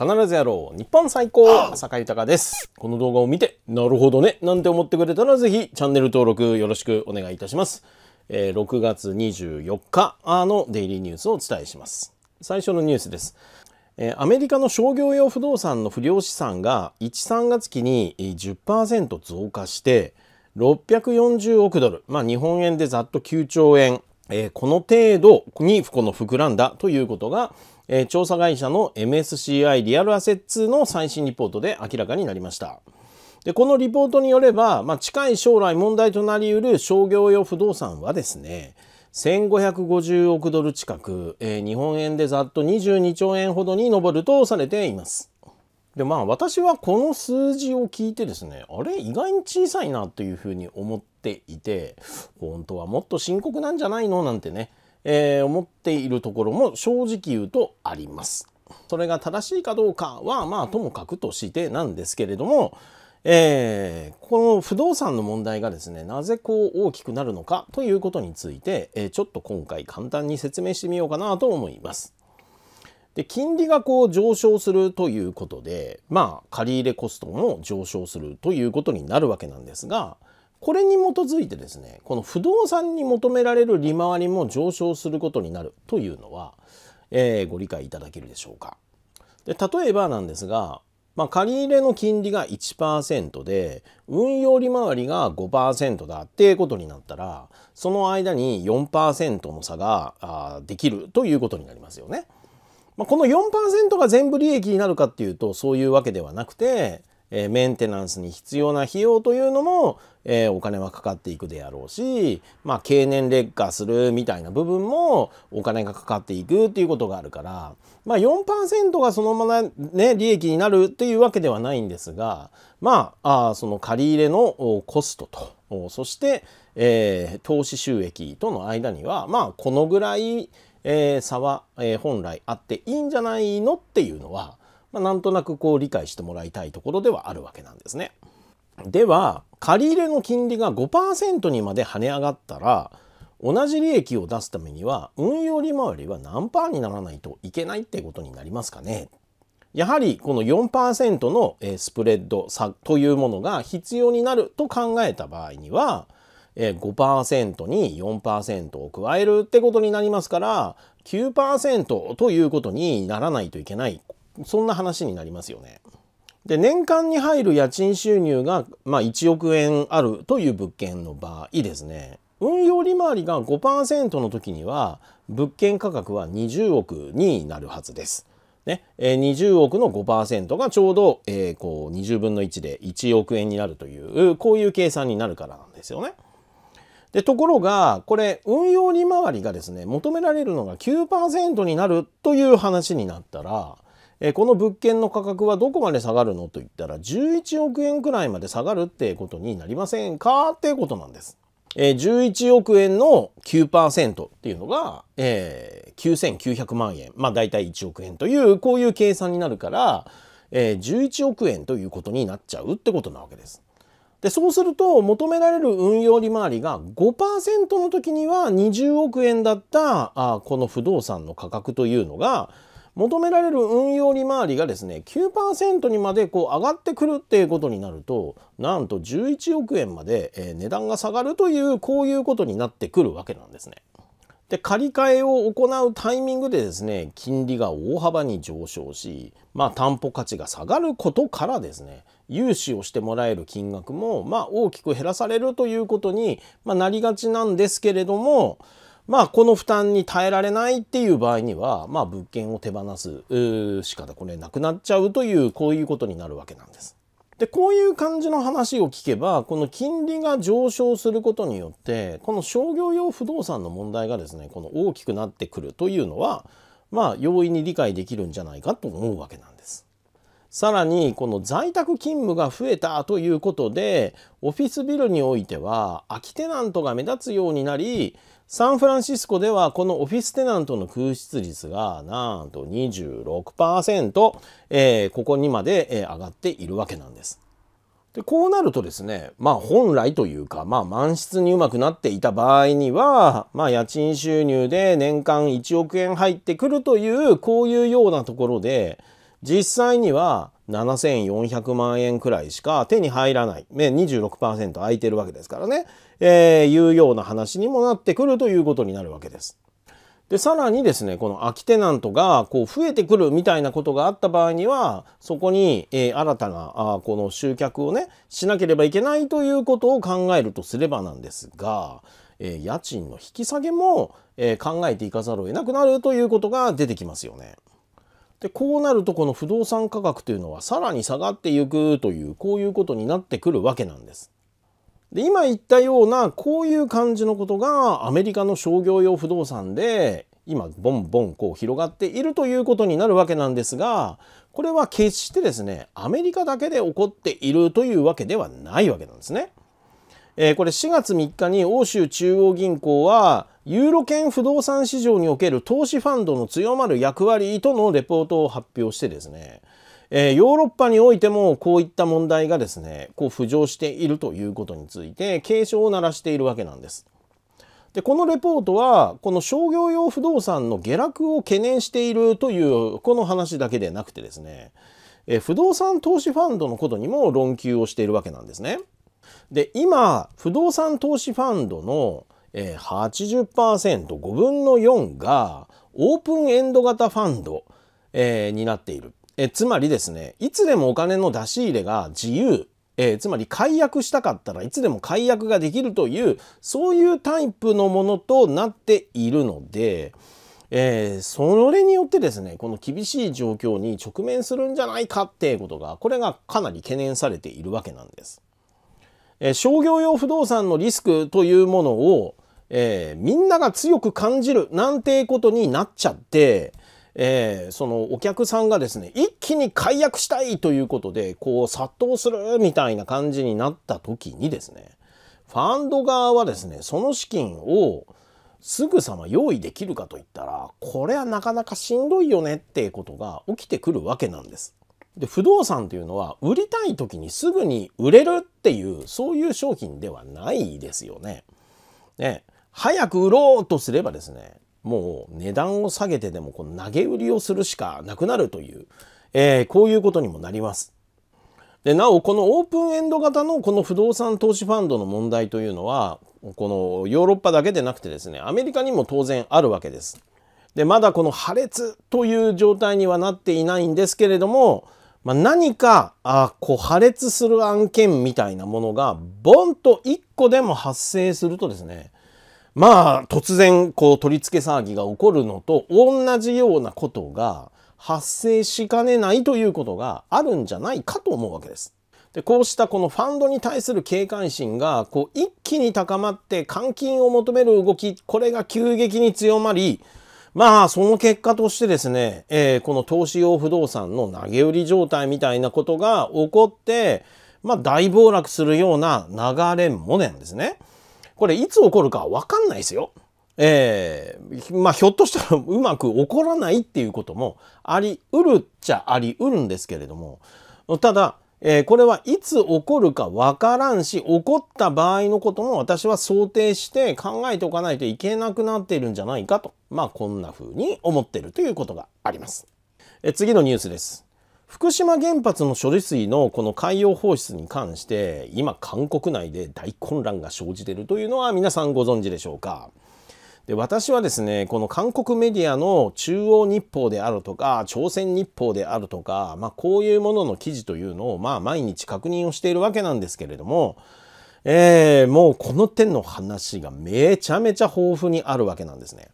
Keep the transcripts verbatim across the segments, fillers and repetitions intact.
必ずやろう日本最高酒井豊です。この動画を見てなるほどねなんて思ってくれたらぜひチャンネル登録よろしくお願いいたします。えー、ろくがつにじゅうよっかのデイリーニュースをお伝えします。最初のニュースです。えー、アメリカの商業用不動産の不良資産がいちさんがつきに じゅっパーセント 増加してろっぴゃくよんじゅうおくドル、まあ、日本円でざっときゅうちょうえん、えー、この程度にこの膨らんだということが、えー、調査会社の エムエスシーアイ リアルアセッツの最新リポートで明らかになりました。でこのリポートによれば、まあ、近い将来問題となりうる商業用不動産はですねせんごひゃくごじゅうおくドル近く、えー、日本円でざっとにじゅうにちょうえんほどに上るとされています。でまあ私はこの数字を聞いてですねあれ意外に小さいなというふうに思っていて本当はもっと深刻なんじゃないのなんてね、えー、思っているところも正直言うとあります。それが正しいかどうかはまあともかくとしてなんですけれども、えー、この不動産の問題がですねなぜこう大きくなるのかということについて、えー、ちょっと今回簡単に説明してみようかなと思います。で金利がこう上昇するということで、まあ、借入コストも上昇するということになるわけなんですがこれに基づいてですねこの不動産に求められる利回りも上昇することになるというのは、えー、ご理解いただけるでしょうか。で例えばなんですが、まあ、借入の金利が いちパーセント で運用利回りが ごパーセント だっていうことになったらその間に よんパーセント の差があできるということになりますよね。まあこの よんパーセント が全部利益になるかっていうとそういうわけではなくて、えー、メンテナンスに必要な費用というのも、えー、お金はかかっていくであろうし、まあ、経年劣化するみたいな部分もお金がかかっていくっていうことがあるから、まあ、よんパーセント がそのまま、ね、利益になるっていうわけではないんですが、まあ、あその借り入れのコストとそして、えー、投資収益との間には、まあ、このぐらいえー、差は、えー、本来あっていいんじゃないのっていうのは、まあ、なんとなくこう理解してもらいたいところではあるわけなんですね。では借入の金利が ごパーセント にまで跳ね上がったら同じ利益を出すためには運用利回りは何パーにならないといけないってことになりますかね。やはりこの よんパーセント のスプレッド差というものが必要になると考えた場合にはごパーセント に よんパーセント を加えるってことになりますから きゅうパーセント ということにならないといけないそんな話になりますよね。で年間に入る家賃収入が、まあ、いちおくえんあるという物件の場合ですね運用利回りが ごパーセント の時には物件価格はにじゅうおくになるはずです。ね、にじゅうおくの ごパーセント がちょうど、えー、こうにじゅうぶんのいちでいちおくえんになるというこういう計算になるからなんですよね。でところがこれ運用利回りがですね求められるのが きゅうパーセント になるという話になったらえこの物件の価格はどこまで下がるのといったらじゅういちおくえんくらいまで下がるってことになりませんかっていうことなんです。えじゅういちおくえんの きゅうパーセント っていうのが、えー、きゅうせんきゅうひゃくまんえんまあ大体いちおくえんというこういう計算になるから、えー、じゅういちおくえんということになっちゃうってことなわけです。でそうすると求められる運用利回りが ごパーセント の時にはにじゅうおくえんだったあこの不動産の価格というのが求められる運用利回りがですね きゅうパーセント にまでこう上がってくるっていうことになるとなんとじゅういちおくえんまで、えー、値段が下がるというこういうことになってくるわけなんですね。で借り換えを行うタイミングでですね金利が大幅に上昇し、まあ、担保価値が下がることからですね融資をしてもらえる金額も、まあ、大きく減らされるということに、まあ、なりがちなんですけれども、まあ、この負担に耐えられないっていう場合には、まあ、物件を手放すしかこれなくなっちゃうというこういうことになるわけなんです。でこういう感じの話を聞けばこの金利が上昇することによってこの商業用不動産の問題がですねこの大きくなってくるというのはまあ容易に理解できるんじゃないかと思うわけなんです。さらにこの在宅勤務が増えたということでオフィスビルにおいては空きテナントが目立つようになりサンフランシスコではこのオフィステナントの空室率がなんと にじゅうろくパーセント、えー、ここにまで上がっているわけなんです。でこうなるとですねまあ本来というか、まあ、満室にうまくなっていた場合には、まあ、家賃収入で年間いちおくえん入ってくるというこういうようなところで実際にはななせんよんひゃくまんえんくらいしか手に入らない。にじゅうろくパーセント 空いてるわけですからね。えー、いうような話にもなってくるということになるわけです。で、さらにですね、この空きテナントがこう増えてくるみたいなことがあった場合には、そこに、えー、新たなあこの集客をね、しなければいけないということを考えるとすればなんですが、えー、家賃の引き下げも、えー、考えていかざるを得なくなるということが出てきますよね。で、こうなるとこの不動産価格というのはさらに下がっていくという、こういうことになってくるわけなんです。で、今言ったようなこういう感じのことがアメリカの商業用不動産で今ボンボンこう広がっているということになるわけなんですが、これは決してですね、アメリカだけで起こっているというわけではないわけなんですね。えー、これしがつみっかに欧州中央銀行はユーロ圏不動産市場における投資ファンドの強まる役割とのレポートを発表してですね、えー、ヨーロッパにおいてもこういった問題がですね、こう浮上しているということについて警鐘を鳴らしているわけなんです。で、このレポートはこの商業用不動産の下落を懸念しているというこの話だけでなくてですね、えー、不動産投資ファンドのことにも論及をしているわけなんですね。で、今不動産投資ファンドの はちじゅっパーセント、ごぶんのよんがオープンエンド型ファンド、えー、になっている。えつまりですね、いつでもお金の出し入れが自由、えー、つまり解約したかったらいつでも解約ができるという、そういうタイプのものとなっているので、えー、それによってですね、この厳しい状況に直面するんじゃないかっていうことが、これがかなり懸念されているわけなんです。えー、商業用不動産のリスクというものを、えー、みんなが強く感じるなんてことになっちゃって、えー、そのお客さんがですね、一気に解約したいということでこう殺到するみたいな感じになった時にですね、ファンド側はですね、その資金をすぐさま用意できるかといったら、これはなかなかしんどいよねっていうことが起きてくるわけなんです。で、不動産というのは売りたい時にすぐに売れるっていう、そういう商品ではないですよね。ね、早く売ろうとすればですね、もう値段を下げてでもこう投げ売りをするしかなくなるという、えー、こういうことにもなります。で、なおこのオープンエンド型のこの不動産投資ファンドの問題というのは、このヨーロッパだけでなくてですね、アメリカにも当然あるわけです。で、まだこの破裂という状態にはなっていないんですけれども、まあ、何かあこう破裂する案件みたいなものがボンといっこでも発生するとですね、まあ突然こう取り付け騒ぎが起こるのと同じようなことが発生しかねないということがあるんじゃないかと思うわけです。で、こうしたこのファンドに対する警戒心がこう一気に高まって、換金を求める動き、これが急激に強まり、まあその結果としてですね、えー、この投資用不動産の投げ売り状態みたいなことが起こって、まあ大暴落するような流れもねんですね。これいつ起こるかわかんないですよ。えー、まあひょっとしたらうまく起こらないっていうこともありうるっちゃありうるんですけれども、ただ、えー、これはいつ起こるかわからんし、起こった場合のことも私は想定して考えておかないといけなくなっているんじゃないかと、まあこんな風に思っているということがあります。えー、次のニュースです。福島原発の処理水のこの海洋放出に関して今韓国内で大混乱が生じているというのは皆さんご存知でしょうか。で、私はですね、この韓国メディアの中央日報であるとか朝鮮日報であるとか、まあ、こういうものの記事というのをまあ毎日確認をしているわけなんですけれども、えー、もうこの点の話がめちゃめちゃ豊富にあるわけなんですね。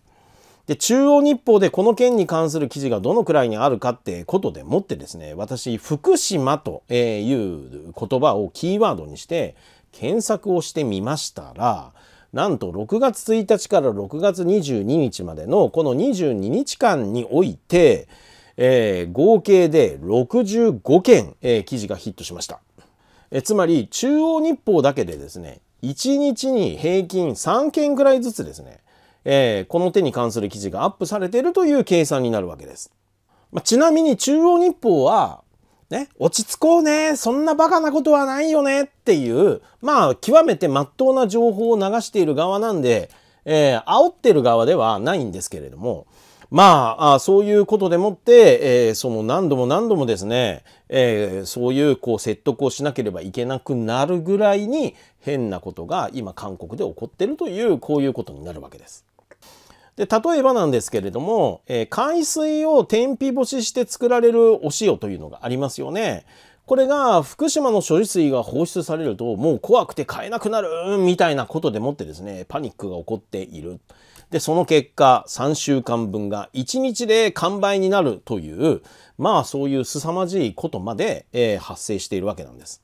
で、中央日報でこの件に関する記事がどのくらいにあるかってことでもってですね、私、福島という言葉をキーワードにして検索をしてみましたら、なんとろくがつついたちからろくがつにじゅうににちまでのこのにじゅうににちかんにおいて、えー、合計でろくじゅうごけん、えー、記事がヒットしました。え、つまり、中央日報だけでですね、いちにちに平均さんけんくらいずつですね、えー、この点に関する記事がアップされているという計算になるわけです。まあ、ちなみに中央日報は、ね、落ち着こうね、そんなバカなことはないよねっていう、まあ極めて真っ当な情報を流している側なんで、えー、煽ってる側ではないんですけれども、まあ、そういうことでもって、えー、その何度も何度もですね、えー、そういうこう説得をしなければいけなくなるぐらいに変なことが今韓国で起こってるというこういうことになるわけです。で例えばなんですけれども、えー、海水を天日干しして作られるお塩というのがありますよね。これが福島の処理水が放出されるともう怖くて買えなくなるみたいなことでもってですね、パニックが起こっている。でその結果さんしゅうかんぶんがいちにちで完売になるという、まあそういう凄まじいことまで、えー、発生しているわけなんです。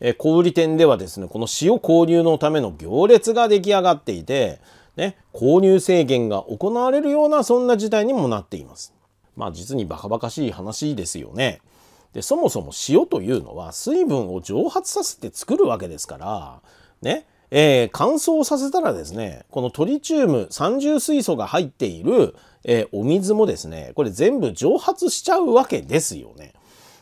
えー、小売店ではですね、この塩購入のための行列が出来上がっていて、ね、購入制限が行われるようなそんな事態にもなっています。まあ実にバカバカしい話ですよね。でそもそも塩というのは水分を蒸発させて作るわけですから、ねえー、乾燥させたらですね、このトリチウム三重水素が入っている、えー、お水もですね、これ全部蒸発しちゃうわけですよね。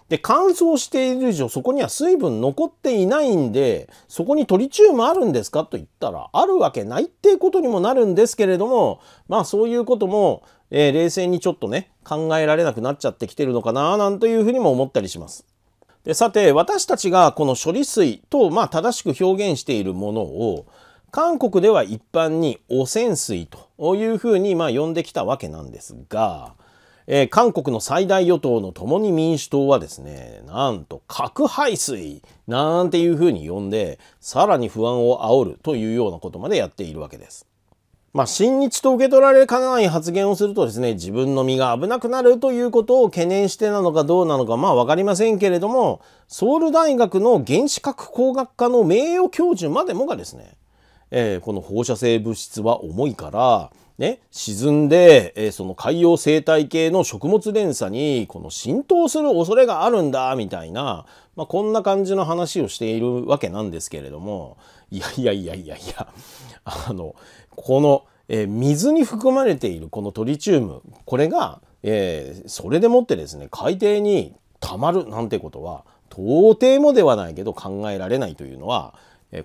で乾燥している以上そこには水分残っていないんで、そこにトリチウムあるんですかと言ったらあるわけないっていうことにもなるんですけれども、まあそういうことも、えー、冷静にちょっとね考えられなくなっちゃってきてるのかななんというふうにも思ったりします。でさて私たちがこの処理水と、まあ、正しく表現しているものを韓国では一般に汚染水というふうにまあ呼んできたわけなんですが。えー、韓国の最大与党の共に民主党はですね、なんと核廃水なんていうふうに呼んで、さらに不安を煽るというようなことまでやっているわけです。まあ、親日と受け取られかねない発言をするとですね、自分の身が危なくなるということを懸念してなのかどうなのか、まあわかりませんけれども、ソウル大学の原子核工学科の名誉教授までもがですね、えー、この放射性物質は重いから、ね、沈んで、えー、その海洋生態系の食物連鎖にこの浸透する恐れがあるんだみたいな、まあ、こんな感じの話をしているわけなんですけれども、いやいやいやいやいやあのこの、えー、水に含まれているこのトリチウム、これが、えー、それでもってですね海底に溜まるなんてことは到底もではないけど考えられないというのは、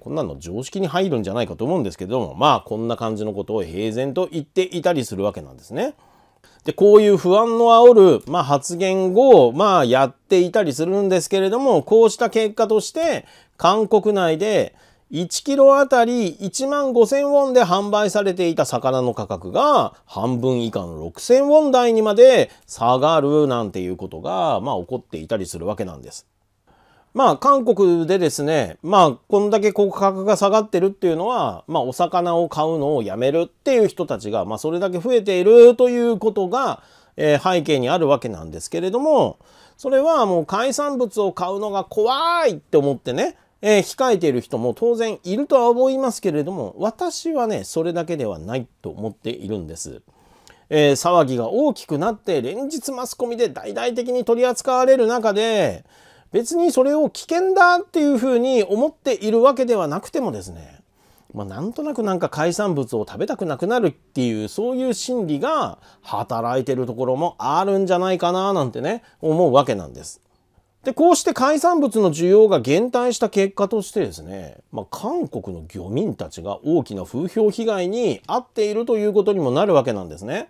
こんなの常識に入るんじゃないかと思うんですけれども、まあこんな感じのことを平然と言っていたりするわけなんですね。でこういう不安の煽る、まあ、発言を、まあ、やっていたりするんですけれども、こうした結果として韓国内でいちキロあたりいちまんごせんウォンで販売されていた魚の価格が半分以下のろくせんウォン台にまで下がるなんていうことが、まあ、起こっていたりするわけなんです。まあ韓国でですね、まあこんだけ価格が下がってるっていうのは、まあお魚を買うのをやめるっていう人たちが、まあそれだけ増えているということが、えー、背景にあるわけなんですけれども、それはもう海産物を買うのが怖いって思ってね、えー、控えている人も当然いるとは思いますけれども、私はね、それだけではないと思っているんです。えー、騒ぎが大きくなって連日マスコミで大々的に取り扱われる中で、別にそれを危険だっていうふうに思っているわけではなくてもですね、まあ、なんとなくなんか海産物を食べたくなくなるっていう、そういう心理が働いてるところもあるんじゃないかななんてね思うわけなんです。でこうして海産物の需要が減退した結果としてですね、まあ、韓国の漁民たちが大きな風評被害に遭っているということにもなるわけなんですね。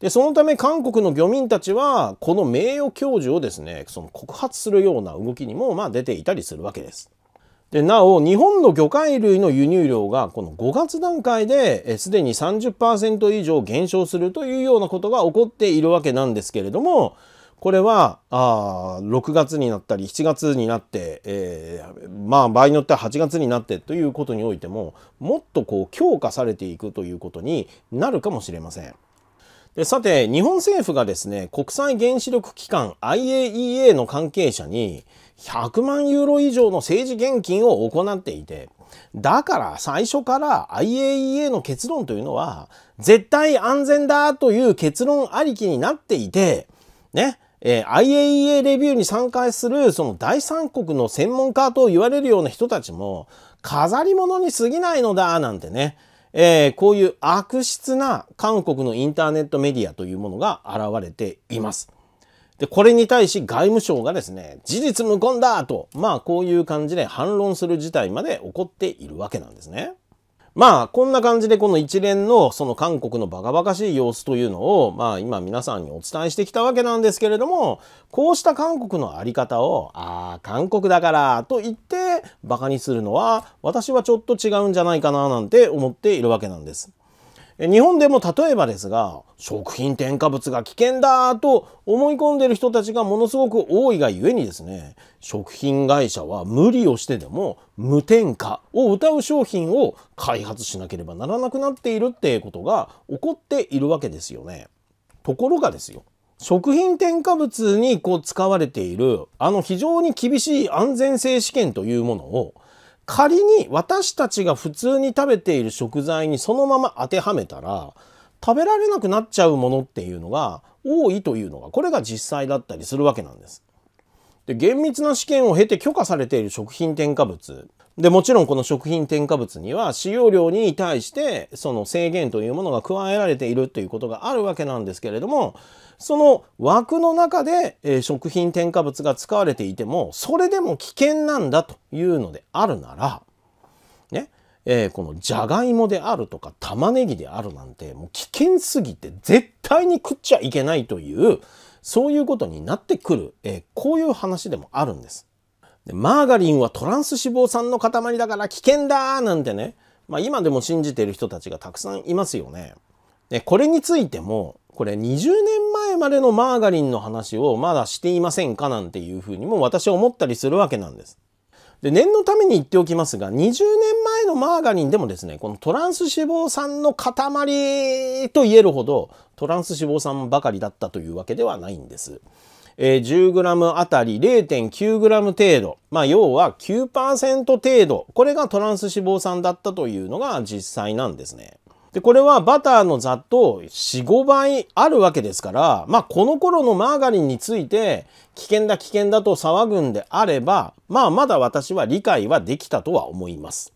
でそのため韓国の漁民たちはこの名誉教授をですねその告発するような動きにもまあ出ていたりするわけです。でなお日本の魚介類の輸入量がこのごがつ段階ですでに さんじゅっパーセント 以上減少するというようなことが起こっているわけなんですけれども、これはあろくがつになったりしちがつになって、えー、まあ場合によってははちがつになってということにおいてももっとこう強化されていくということになるかもしれません。さて日本政府がですね国際原子力機関 アイエーイーエー の関係者にひゃくまんユーロ以上の政治献金を行っていて、だから最初から アイエーイーエー の結論というのは絶対安全だという結論ありきになっていて、ねえー、アイエーイーエー レビューに参加するその第三国の専門家と言われるような人たちも飾り物に過ぎないのだなんてね、えー、こういう悪質な韓国のインターネットメディアというものが現れています。で、これに対し外務省がですね、事実無根だと、まあこういう感じで反論する事態まで起こっているわけなんですね。まあこんな感じでこの一連のその韓国のバカバカしい様子というのをまあ今皆さんにお伝えしてきたわけなんですけれども、こうした韓国の在り方をああ韓国だからと言ってバカにするのは私はちょっと違うんじゃないかななんて思っているわけなんです。日本でも例えばですが、食品添加物が危険だと思い込んでいる人たちがものすごく多いがゆえにですね、食品会社は無理をしてでも無添加を謳う商品を開発しなければならなくなっているっていうことが起こっているわけですよね。ところがですよ、食品添加物にこう使われているあの非常に厳しい安全性試験というものを仮に私たちが普通に食べている食材にそのまま当てはめたら食べられなくなっちゃうものっていうのが多いというのがこれが実際だったりするわけなんです。で、厳密な試験を経て許可されている食品添加物で、もちろんこの食品添加物には使用量に対してその制限というものが加えられているということがあるわけなんですけれども、その枠の中で、えー、食品添加物が使われていてもそれでも危険なんだというのであるなら、ねえー、このじゃがいもであるとか玉ねぎであるなんてもう危険すぎて絶対に食っちゃいけないというそういうことになってくる、えー、こういう話でもあるんです。マーガリンはトランス脂肪酸の塊だから危険だーなんてね、まあ、今でも信じている人たちがたくさんいますよね。で、これについてもこれにじゅうねんまえまでのマーガリンの話をまだしていませんかなんていうふうにも私は思ったりするわけなんです。で、念のために言っておきますがにじゅうねんまえのマーガリンでもですね、このトランス脂肪酸の塊と言えるほどトランス脂肪酸ばかりだったというわけではないんです。じゅうグラム あたり れいてんきゅうグラム 程度、まあ、要は きゅうパーセント 程度、これがトランス脂肪酸だったというのが実際なんですね。で、これはバターのざっとよん、ごばいあるわけですから、まあ、この頃のマーガリンについて危険だ危険だと騒ぐんであれば、まあ、まだ私は理解はできたとは思います。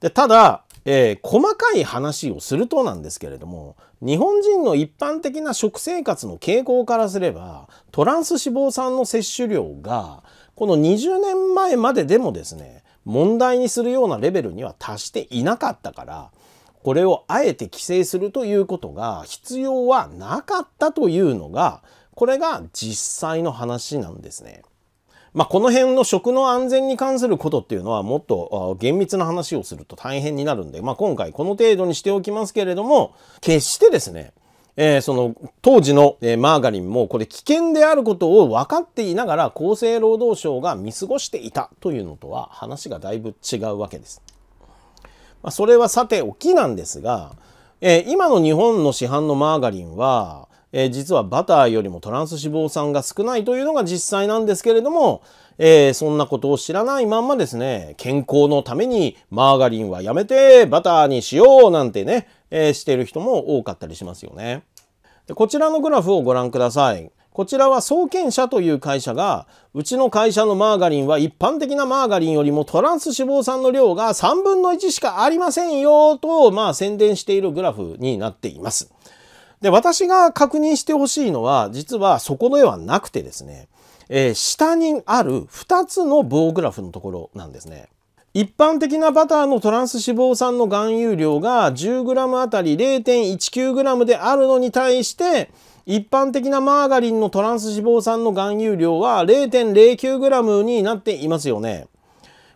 で、ただ、えー、細かい話をするとなんですけれども、日本人の一般的な食生活の傾向からすればトランス脂肪酸の摂取量がこのにじゅうねんまえまででもですね問題にするようなレベルには達していなかったから、これをあえて規制するということが必要はなかったというのがこれが実際の話なんですね。まあこの辺の食の安全に関することっていうのはもっと厳密な話をすると大変になるんで、まあ、今回この程度にしておきますけれども、決してですね、えー、その当時のマーガリンもこれ危険であることを分かっていながら厚生労働省が見過ごしていたというのとは話がだいぶ違うわけです。まあ、それはさておきなんですが、えー、今の日本の市販のマーガリンはえ実はバターよりもトランス脂肪酸が少ないというのが実際なんですけれども、えー、そんなことを知らないまんまですね、健康のためにマーガリンはやめてバターにしようなんてね、えー、している人も多かったりしますよね。で、こちらのグラフをご覧ください。こちらは創建社という会社が、うちの会社のマーガリンは一般的なマーガリンよりもトランス脂肪酸の量がさんぶんのいちしかありませんよと、まあ、宣伝しているグラフになっています。で、私が確認してほしいのは実はそこではなくてですね、えー、下にあるふたつの棒グラフのところなんですね。一般的なバターのトランス脂肪酸の含有量が じゅうグラム あたり れいてんいちきゅうグラム であるのに対して一般的なマーガリンのトランス脂肪酸の含有量は れいてんぜろきゅうグラム になっていますよね。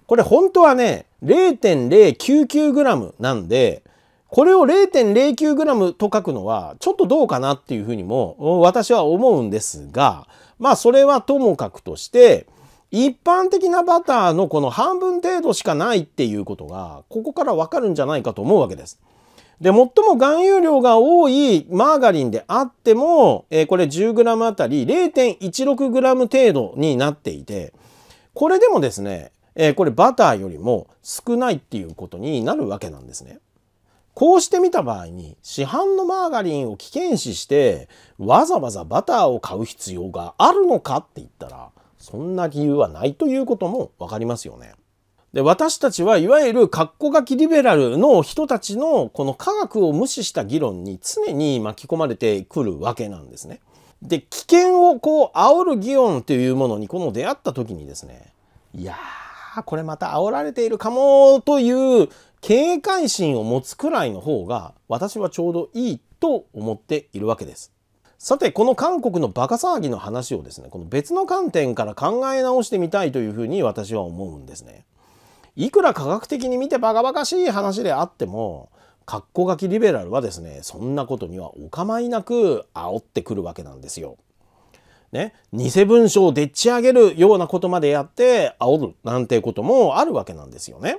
これ本当はね れいてんぜろきゅうきゅうグラム なんで、これを れいてんぜろきゅうグラム と書くのはちょっとどうかなっていうふうにも私は思うんですが、まあそれはともかくとして一般的なバターのこの半分程度しかないっていうことがここからわかるんじゃないかと思うわけです。で、最も含有量が多いマーガリンであっても、えー、これ じゅうグラム あたり れいてんいちろくグラム 程度になっていて、これでもですね、えー、これバターよりも少ないっていうことになるわけなんですね。こうしてみた場合に市販のマーガリンを危険視してわざわざバターを買う必要があるのかって言ったらそんな理由はないということもわかりますよね。で、私たちはいわゆるカッコ書きリベラルの人たちのこの科学を無視した議論に常に巻き込まれてくるわけなんですね。で、危険をこう煽る議論というものにこの出会った時にですね、いやーあ、これまた煽られているかもという警戒心を持つくらいの方が私はちょうどいいと思っているわけです。さて、この韓国のバカ騒ぎの話をですね、この別の観点から考え直してみたいというふうに私は思うんですね。いくら科学的に見てバカバカしい話であっても、カッコガキリベラルはですね、そんなことにはお構いなく煽ってくるわけなんですよ。ね、偽文書をでっち上げるようなことまでやって煽るなんてこともあるわけなんですよね。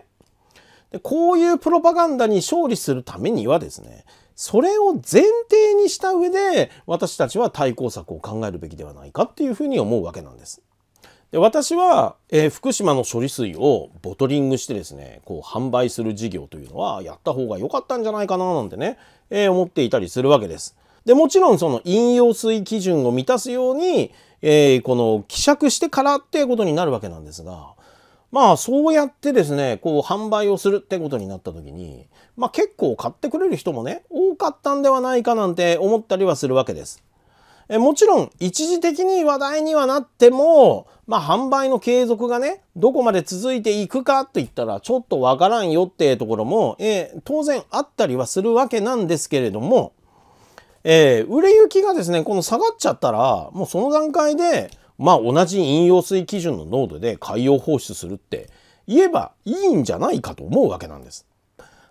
で、こういうプロパガンダに勝利するためにはですね、それを前提にした上で私たちは対抗策を考えるべきではないかっていうふうに思うわけなんです。で、私は、えー、福島の処理水をボトリングしてですね、こう販売する事業というのはやった方が良かったんじゃないかななんてね、えー、思っていたりするわけです。で、もちろんその飲用水基準を満たすように、えー、この希釈してからっていうことになるわけなんですが、まあそうやってですね、こう販売をするってことになった時に、まあ結構買ってくれる人もね、多かったんではないかなんて思ったりはするわけです。え、もちろん一時的に話題にはなっても、まあ販売の継続がね、どこまで続いていくかって言ったらちょっとわからんよっていうところも、えー、当然あったりはするわけなんですけれども、えー、売れ行きがですね、この下がっちゃったら、もうその段階で、まあ同じ飲用水基準の濃度で海洋放出するって言えばいいんじゃないかと思うわけなんです。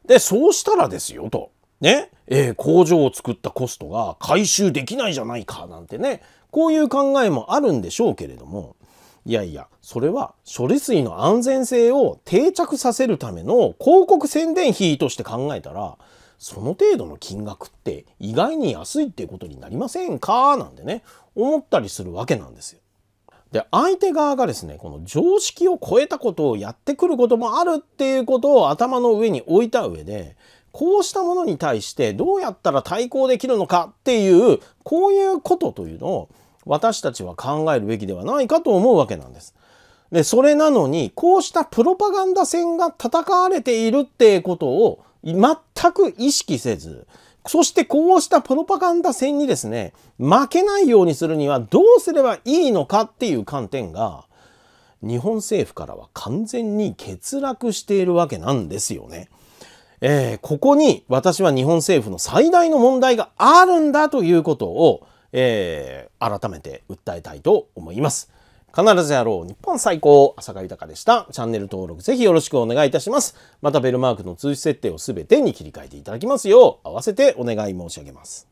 で、そうしたらですよと、ね、えー、工場を作ったコストが回収できないじゃないかなんてね、こういう考えもあるんでしょうけれども、いやいや、それは処理水の安全性を定着させるための広告宣伝費として考えたら、その程度の金額って意外に安いっていうことになりませんかなんてね、思ったりするわけなんですよ。で、相手側がですね、この常識を超えたことをやってくることもあるっていうことを頭の上に置いた上で、こうしたものに対してどうやったら対抗できるのかっていう、こういうことというのを私たちは考えるべきではないかと思うわけなんです。で、それなのに、こうしたプロパガンダ戦が戦われているっていうことを全く意識せず、そしてこうしたプロパガンダ戦にですね、負けないようにするにはどうすればいいのかっていう観点が、日本政府からは完全に欠落しているわけなんですよね。えー、ここに私は日本政府の最大の問題があるんだということを、えー、改めて訴えたいと思います。必ずやろう日本最高、浅賀豊でした。チャンネル登録ぜひよろしくお願いいたします。またベルマークの通知設定をすべてに切り替えていただきますよう、合わせてお願い申し上げます。